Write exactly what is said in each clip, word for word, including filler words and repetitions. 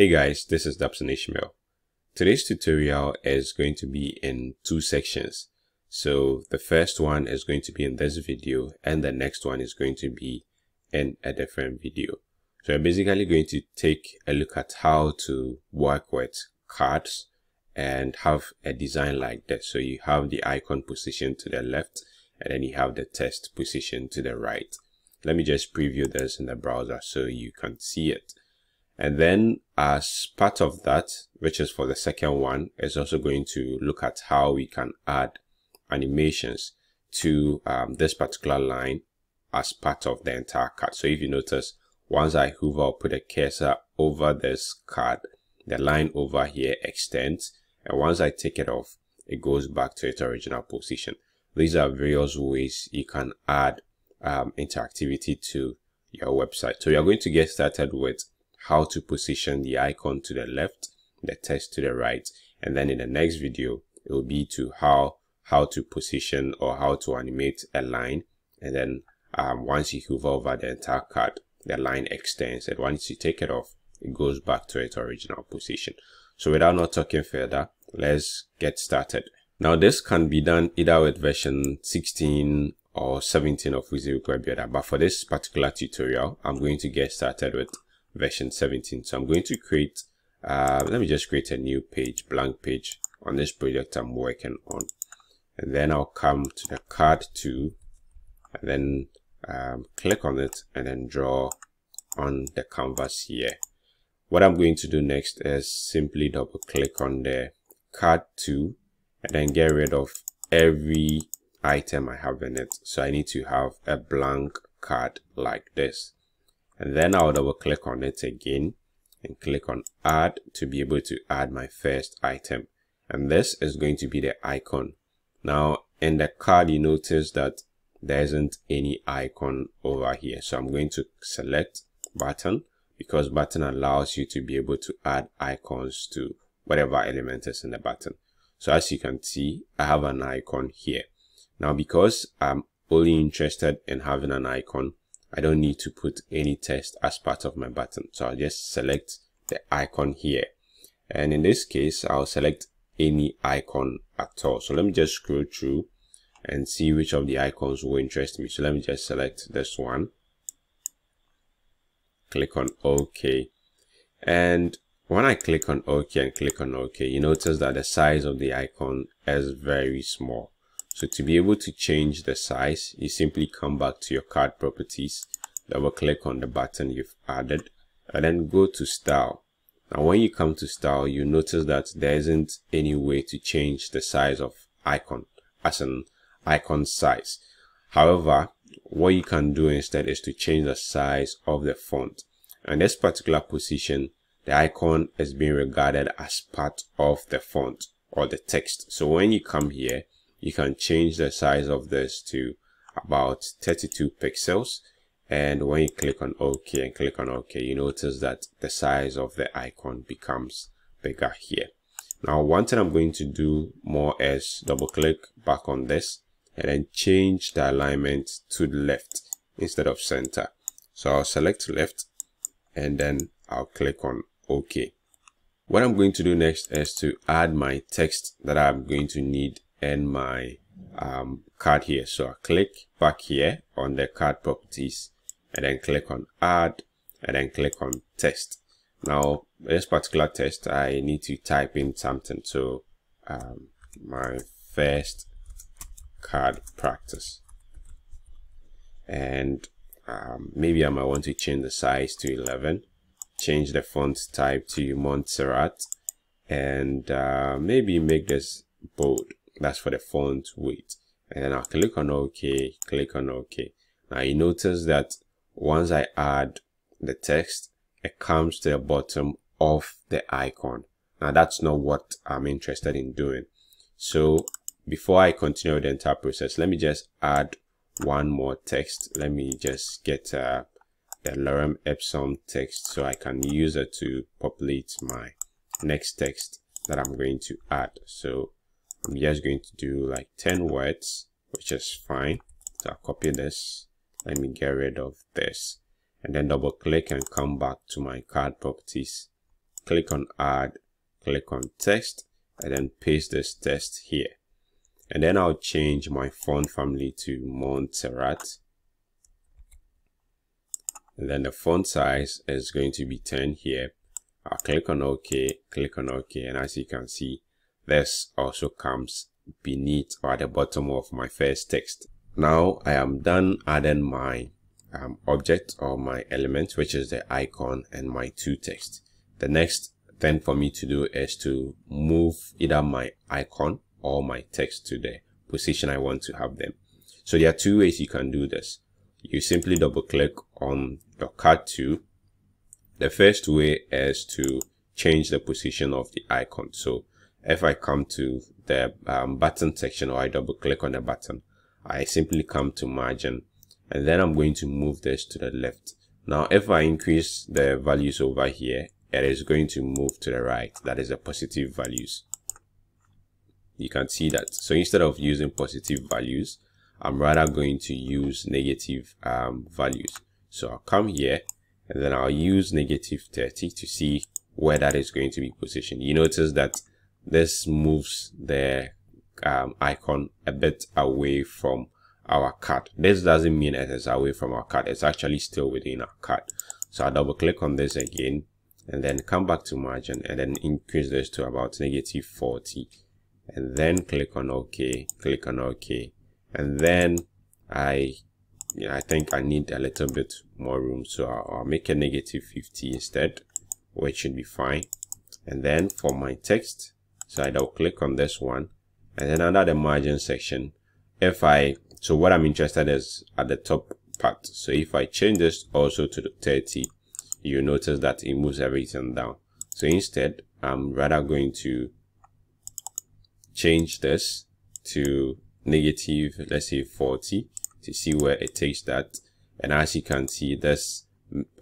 Hey guys, this is Dapson Ishmeal. Today's tutorial is going to be in two sections. So the first one is going to be in this video and the next one is going to be in a different video. So I'm basically going to take a look at how to work with cards and have a design like this. So you have the icon position to the left and then you have the text position to the right. Let me just preview this in the browser so you can see it. And then as part of that, which is for the second one, is also going to look at how we can add animations to um, this particular line as part of the entire card. So if you notice, once I hover or put a cursor over this card, the line over here extends. And once I take it off, it goes back to its original position. These are various ways you can add um, interactivity to your website. So we are going to get started with how to position the icon to the left, the text to the right, and then in the next video it will be to how how to position or how to animate a line, and then um, once you hover over the entire card, the line extends, and once you take it off, it goes back to its original position. So without not talking further, let's get started. Now this can be done either with version sixteen or seventeen of Wizard Web, but for this particular tutorial I'm going to get started with version seventeen. So I'm going to create uh let me just create a new page, blank page on this project I'm working on, and then I'll come to the card two and then um, click on it and then draw on the canvas here. What I'm going to do next is simply double click on the card two and then get rid of every item I have in it. So I need to have a blank card like this. And then I'll double click on it again and click on add to be able to add my first item. And this is going to be the icon. Now in the card, you notice that there isn't any icon over here. So I'm going to select button because button allows you to be able to add icons to whatever element is in the button. So as you can see, I have an icon here. Now because I'm only interested in having an icon, I don't need to put any text as part of my button. So I'll just select the icon here. And in this case, I'll select any icon at all. So let me just scroll through and see which of the icons will interest me. So let me just select this one. Click on OK. And when I click on OK and click on OK, you notice that the size of the icon is very small. So to be able to change the size, you simply come back to your card properties, double click on the button you've added, and then go to style. Now when you come to style, you notice that there isn't any way to change the size of icon as an icon size. However, what you can do instead is to change the size of the font. In this particular position, the icon is being regarded as part of the font or the text. So when you come here, you can change the size of this to about thirty-two pixels. And when you click on OK and click on OK, you notice that the size of the icon becomes bigger here. Now, one thing I'm going to do more is double click back on this and then change the alignment to the left instead of center. So I'll select left and then I'll click on OK. What I'm going to do next is to add my text that I'm going to need and my um, card here. So I click back here on the card properties and then click on add and then click on text. Now this particular text, I need to type in something. So um, my first card practice, and um, maybe I might want to change the size to eleven, change the font type to Montserrat, and uh, maybe make this bold. That's for the font weight. And then I'll click on OK, click on OK. Now you notice that once I add the text, it comes to the bottom of the icon. Now that's not what I'm interested in doing. So before I continue with the entire process, let me just add one more text. Let me just get uh, the Lorem Ipsum text so I can use it to populate my next text that I'm going to add. So I'm just going to do like ten words, which is fine. So I'll copy this. Let me get rid of this and then double click and come back to my card properties. click on add, click on text, and then paste this text here. And then I'll change my font family to Montserrat. And then the font size is going to be ten here. I'll click on OK, click on OK, and as you can see, this also comes beneath or at the bottom of my first text. Now I am done adding my um, object or my element, which is the icon and my two text. The next thing for me to do is to move either my icon or my text to the position I want to have them. So there are two ways you can do this. You simply double click on your card tool. The first way is to change the position of the icon. So if I come to the um, button section, or I double click on the button, I simply come to margin, and then I'm going to move this to the left. Now if I increase the values over here, it is going to move to the right. That is the positive values. You can see that. So instead of using positive values, I'm rather going to use negative um, values. So I'll come here and then I'll use negative thirty to see where that is going to be positioned. You notice that this moves the um, icon a bit away from our card. This doesn't mean it is away from our card. It's actually still within our card. So I'll double click on this again and then come back to margin and then increase this to about negative forty. And then click on OK, click on OK. And then I, you know, I think I need a little bit more room. So I'll, I'll make a negative fifty instead, which should be fine. And then for my text, so I'll click on this one. And then under the margin section, if I, so what I'm interested is at the top part. So if I change this also to the thirty, you notice that it moves everything down. So instead, I'm rather going to change this to negative, let's say forty, to see where it takes that. And as you can see, this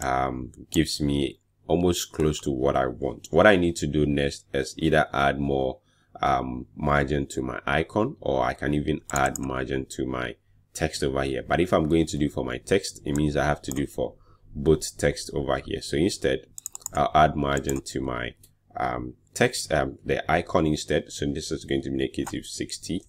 um, gives me almost close to what I want. What I need to do next is either add more um, margin to my icon, or I can even add margin to my text over here. But if I'm going to do for my text, it means I have to do for both text over here. So instead, I'll add margin to my um, text, um, the icon instead. So this is going to be negative sixty.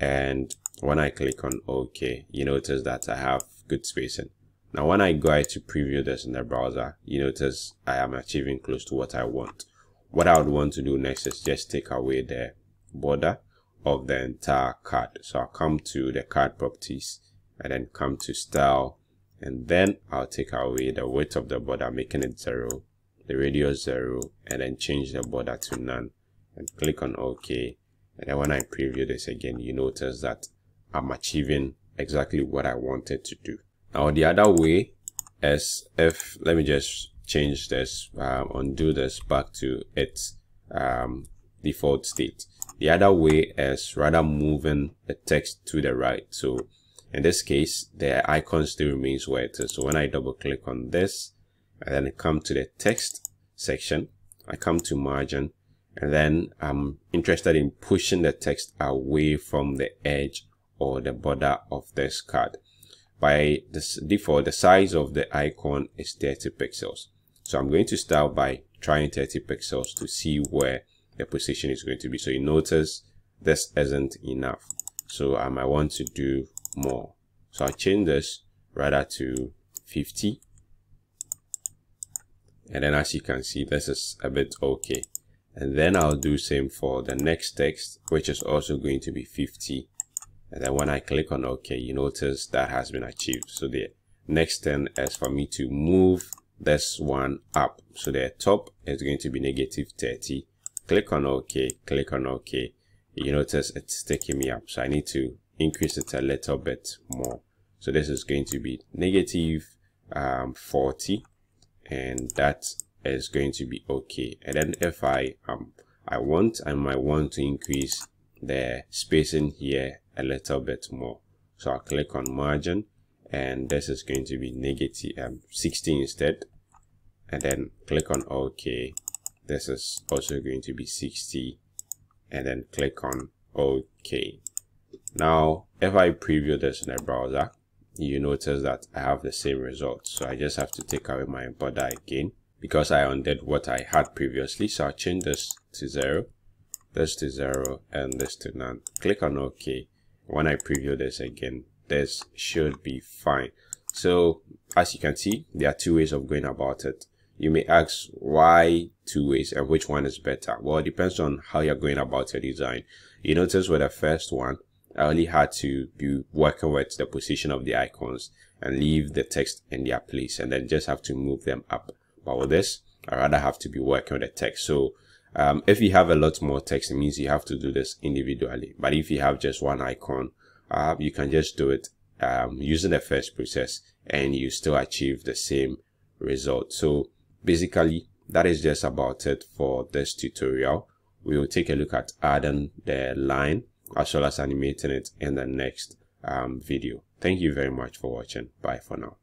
And when I click on OK, you notice that I have good spacing. Now, when I go to preview this in the browser, you notice I am achieving close to what I want. What I would want to do next is just take away the border of the entire card. So I'll come to the card properties and then come to style. And then I'll take away the width of the border, making it zero, the radius zero, and then change the border to none and click on OK. And then when I preview this again, you notice that I'm achieving exactly what I wanted to do. Now the other way is if, let me just change this, um, undo this back to its um, default state. The other way is rather moving the text to the right. So in this case, the icon still remains where it is. So when I double click on this and then come to the text section, I come to margin. And then I'm interested in pushing the text away from the edge or the border of this card. By this default, the size of the icon is thirty pixels. So I'm going to start by trying thirty pixels to see where the position is going to be. So you notice this isn't enough. So I might want to do more. So I'll change this rather to fifty. And then as you can see, this is a bit okay. And then I'll do same for the next text, which is also going to be fifty. And then when I click on OK, you notice that has been achieved. So the next thing is for me to move this one up. So the top is going to be negative thirty. Click on OK, click on OK. You notice it's taking me up. So I need to increase it a little bit more. So this is going to be negative forty. And that's is going to be okay. And then if I um I want I might want to increase the spacing here a little bit more. So I'll click on margin, and this is going to be negative sixty instead. And then click on OK. This is also going to be sixty, and then click on OK. Now if I preview this in the browser, you notice that I have the same result. So I just have to take away my border again. because I undid what I had previously. So I'll change this to zero, this to zero, and this to none. Click on OK. When I preview this again, this should be fine. So as you can see, there are two ways of going about it. You may ask why two ways and which one is better? Well, it depends on how you're going about your design. You notice with the first one, I only had to be working with the position of the icons and leave the text in their place and then just have to move them up. But with this, I rather have to be working with the text. So um, if you have a lot more text, it means you have to do this individually. But if you have just one icon, uh, you can just do it um, using the first process and you still achieve the same result. So basically, that is just about it for this tutorial. We will take a look at adding the line as well as animating it in the next um, video. Thank you very much for watching. Bye for now.